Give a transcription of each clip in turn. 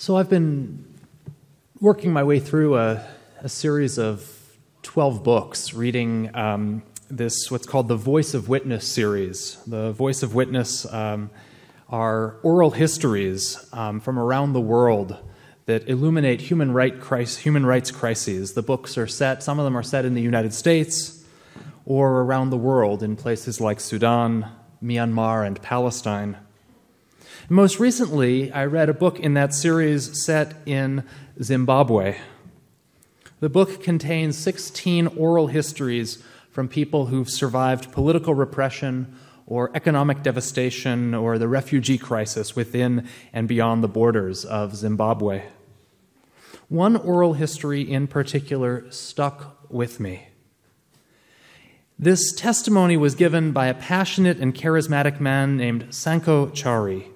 So I've been working my way through a series of 12 books, reading this, what's called the Voice of Witness series. The Voice of Witness are oral histories from around the world that illuminate human rights crises. The books are set, some of them are set in the United States or around the world in places like Sudan, Myanmar, and Palestine. Most recently, I read a book in that series set in Zimbabwe. The book contains 16 oral histories from people who've survived political repression or economic devastation or the refugee crisis within and beyond the borders of Zimbabwe. One oral history in particular stuck with me. This testimony was given by a passionate and charismatic man named Sanko Chari,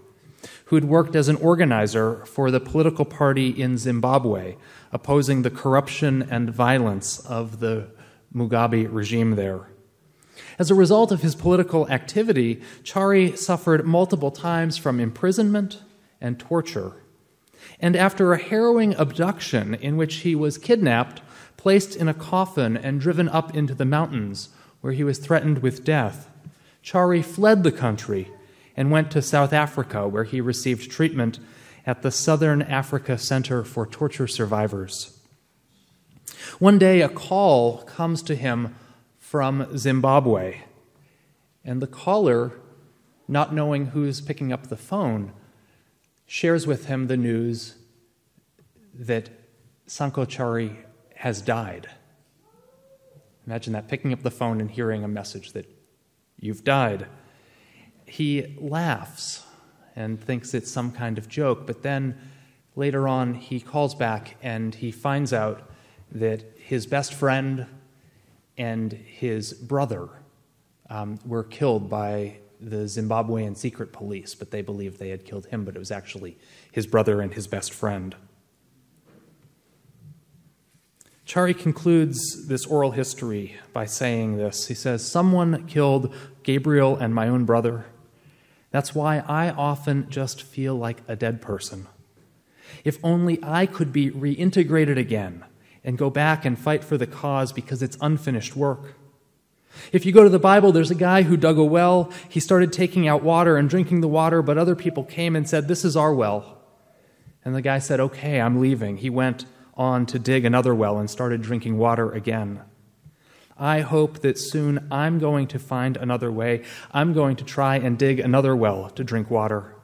who'd worked as an organizer for the political party in Zimbabwe, opposing the corruption and violence of the Mugabe regime there. As a result of his political activity, Chari suffered multiple times from imprisonment and torture. And after a harrowing abduction in which he was kidnapped, placed in a coffin, and driven up into the mountains, where he was threatened with death, Chari fled the country and went to South Africa, where he received treatment at the Southern Africa Center for Torture Survivors. One day, a call comes to him from Zimbabwe, and the caller, not knowing who's picking up the phone, shares with him the news that Sanko Chari has died. Imagine that, picking up the phone and hearing a message that you've died. He laughs and thinks it's some kind of joke, but then later on he calls back and he finds out that his best friend and his brother were killed by the Zimbabwean secret police, but they believed they had killed him, but it was actually his brother and his best friend. Chari concludes this oral history by saying this. He says, "Someone killed Gabriel and my own brother. That's why I often just feel like a dead person. If only I could be reintegrated again and go back and fight for the cause, because it's unfinished work. If you go to the Bible, there's a guy who dug a well. He started taking out water and drinking the water, but other people came and said, 'This is our well.' And the guy said, 'Okay, I'm leaving.' He went on to dig another well and started drinking water again. I hope that soon I'm going to find another way. I'm going to try and dig another well to drink water.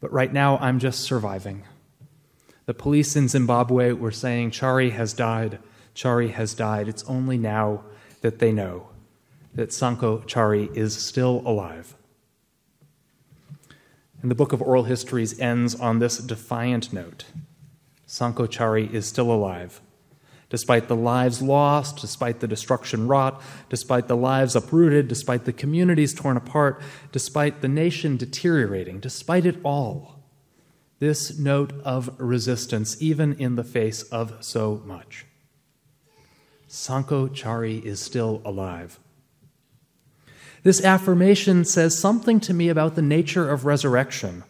But right now, I'm just surviving." The police in Zimbabwe were saying, "Chari has died. Chari has died." It's only now that they know that Sanko Chari is still alive. And the Book of Oral Histories ends on this defiant note. Sanko Chari is still alive, despite the lives lost, despite the destruction wrought, despite the lives uprooted, despite the communities torn apart, despite the nation deteriorating, despite it all. This note of resistance, even in the face of so much. Sanko Chari is still alive. This affirmation says something to me about the nature of resurrection.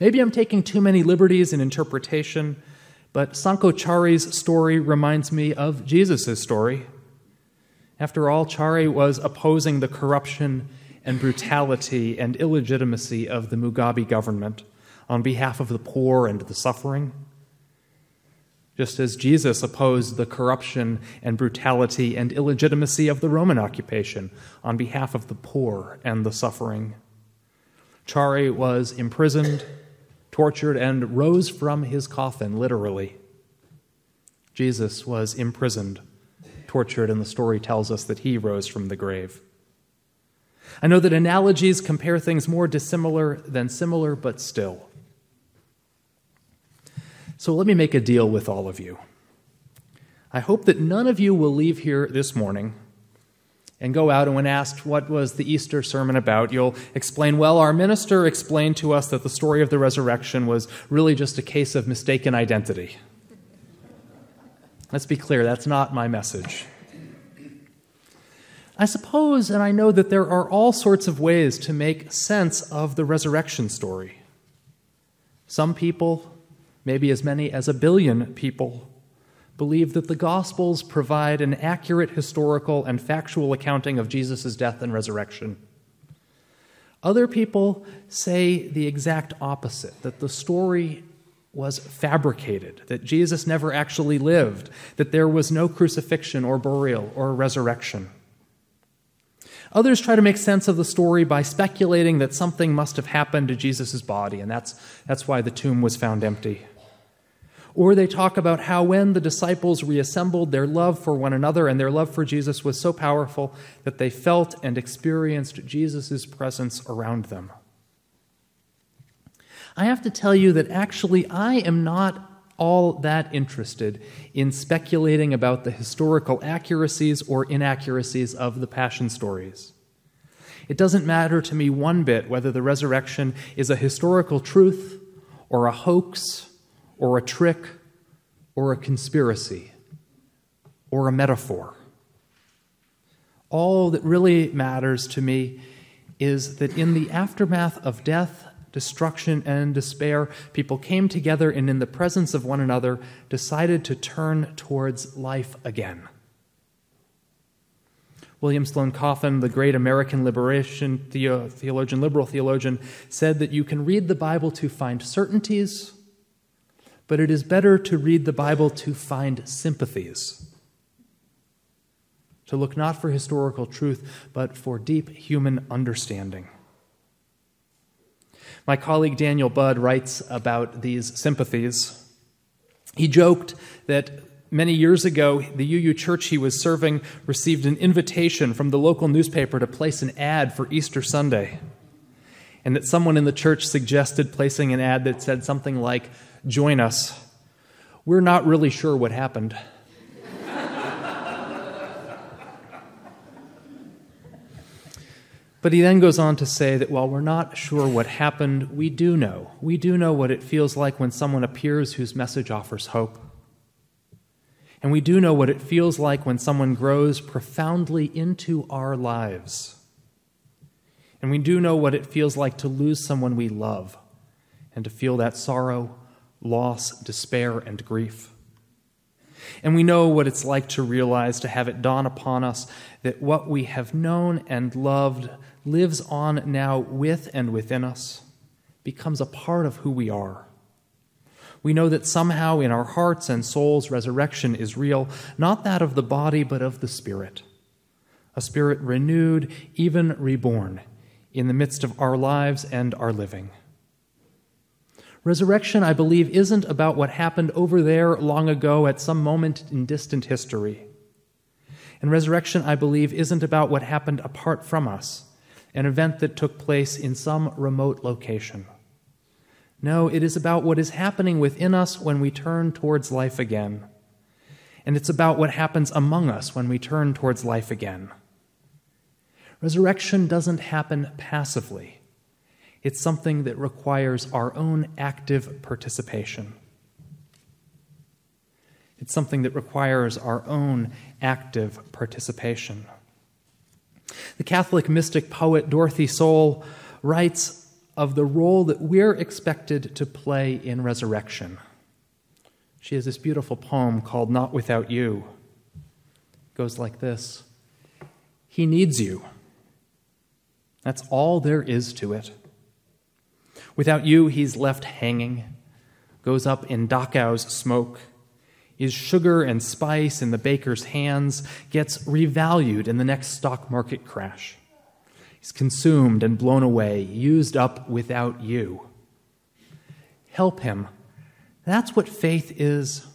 Maybe I'm taking too many liberties in interpretation, but Sanko Chari's story reminds me of Jesus' story. After all, Chari was opposing the corruption and brutality and illegitimacy of the Mugabe government on behalf of the poor and the suffering, just as Jesus opposed the corruption and brutality and illegitimacy of the Roman occupation on behalf of the poor and the suffering. Chari was imprisoned, tortured, and rose from his coffin, literally. Jesus was imprisoned, tortured, and the story tells us that he rose from the grave. I know that analogies compare things more dissimilar than similar, but still. So let me make a deal with all of you. I hope that none of you will leave here this morning and go out and, when asked, "What was the Easter sermon about?" you'll explain, "Well, our minister explained to us that the story of the resurrection was really just a case of mistaken identity." Let's be clear, that's not my message. I suppose, and I know that there are all sorts of ways to make sense of the resurrection story. Some people maybe as many as 1 billion people, believe that the Gospels provide an accurate historical and factual accounting of Jesus' death and resurrection. Other people say the exact opposite, that the story was fabricated, that Jesus never actually lived, that there was no crucifixion or burial or resurrection. Others try to make sense of the story by speculating that something must have happened to Jesus' body, and that's why the tomb was found empty. Or they talk about how when the disciples reassembled, their love for one another and their love for Jesus was so powerful that they felt and experienced Jesus' presence around them. I have to tell you that actually I am not all that interested in speculating about the historical accuracies or inaccuracies of the Passion stories. It doesn't matter to me one bit whether the resurrection is a historical truth or a hoax or a trick or a conspiracy or a metaphor. All that really matters to me is that in the aftermath of death, destruction, and despair, people came together and in the presence of one another decided to turn towards life again. William Sloane Coffin, the great American liberation theologian, liberal theologian, said that you can read the Bible to find certainties, but it is better to read the Bible to find sympathies, to look not for historical truth, but for deep human understanding. My colleague Daniel Budd writes about these sympathies. He joked that many years ago, the UU church he was serving received an invitation from the local newspaper to place an ad for Easter Sunday, and that someone in the church suggested placing an ad that said something like, "Join us. We're not really sure what happened." But he then goes on to say that while we're not sure what happened, we do know. We do know what it feels like when someone appears whose message offers hope. And we do know what it feels like when someone grows profoundly into our lives. And we do know what it feels like to lose someone we love and to feel that sorrow, loss, despair, and grief. And we know what it's like to realize, to have it dawn upon us, that what we have known and loved lives on now with and within us, becomes a part of who we are. We know that somehow in our hearts and souls resurrection is real, not that of the body but of the spirit, a spirit renewed, even reborn, in the midst of our lives and our living. Resurrection, I believe, isn't about what happened over there long ago at some moment in distant history. And resurrection, I believe, isn't about what happened apart from us, an event that took place in some remote location. No, it is about what is happening within us when we turn towards life again. And it's about what happens among us when we turn towards life again. Resurrection doesn't happen passively. It's something that requires our own active participation. It's something that requires our own active participation. The Catholic mystic poet Dorothy Soul writes of the role that we're expected to play in resurrection. She has this beautiful poem called Not Without You. It goes like this. He needs you. That's all there is to it. Without you, he's left hanging, goes up in Dachau's smoke, is sugar and spice in the baker's hands, gets revalued in the next stock market crash. He's consumed and blown away, used up without you. Help him. That's what faith is.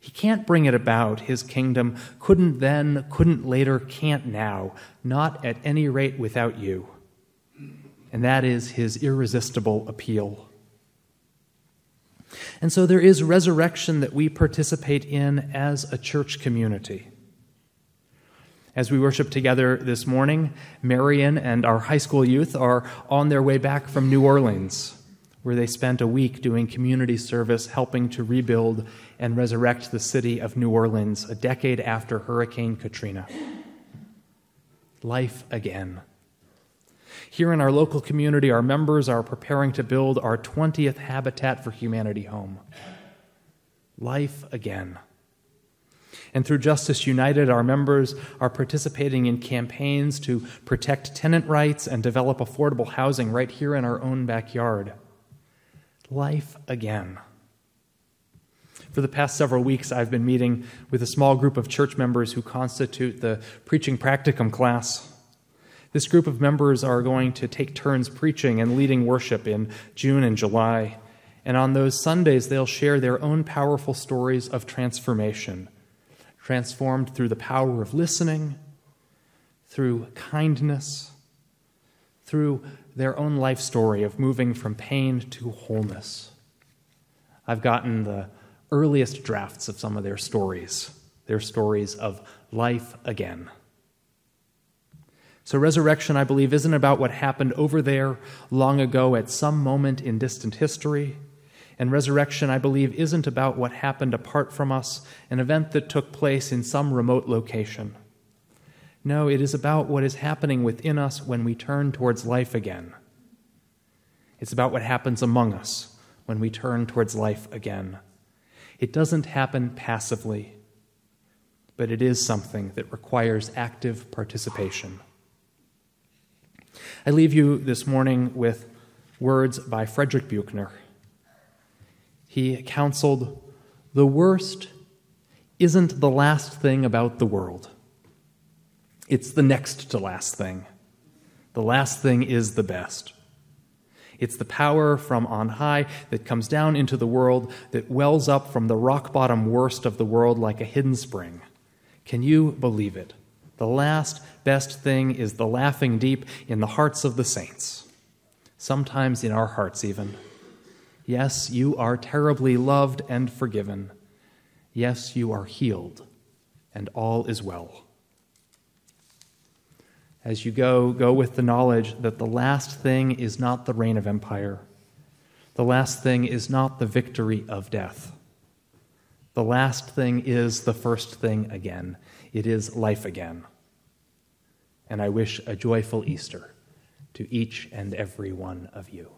He can't bring it about, his kingdom. Couldn't then, couldn't later, can't now. Not at any rate without you. And that is his irresistible appeal. And so there is resurrection that we participate in as a church community. As we worship together this morning, Marion and our high school youth are on their way back from New Orleans, where they spent a week doing community service, helping to rebuild and resurrect the city of New Orleans a decade after Hurricane Katrina. Life again. Here in our local community, our members are preparing to build our 20th Habitat for Humanity home. life again. And through Justice United, our members are participating in campaigns to protect tenant rights and develop affordable housing right here in our own backyard. Life again. For the past several weeks, I've been meeting with a small group of church members who constitute the Preaching Practicum class. This group of members are going to take turns preaching and leading worship in June and July. And on those Sundays, they'll share their own powerful stories of transformation, transformed through the power of listening, through kindness, through their own life story of moving from pain to wholeness. I've gotten the earliest drafts of some of their stories of life again. So resurrection, I believe, isn't about what happened over there long ago at some moment in distant history. And resurrection, I believe, isn't about what happened apart from us, an event that took place in some remote location. No, it is about what is happening within us when we turn towards life again. It's about what happens among us when we turn towards life again. It doesn't happen passively, but it is something that requires active participation. I leave you this morning with words by Frederick Buchner. He counseled, "The worst isn't the last thing about the world. It's the next to last thing. The last thing is the best. It's the power from on high that comes down into the world, that wells up from the rock-bottom worst of the world like a hidden spring. Can you believe it? The last best thing is the laughing deep in the hearts of the saints, sometimes in our hearts even. Yes, you are terribly loved and forgiven. Yes, you are healed, and all is well." As you go, go with the knowledge that the last thing is not the reign of empire. The last thing is not the victory of death. The last thing is the first thing again. It is life again. And I wish a joyful Easter to each and every one of you.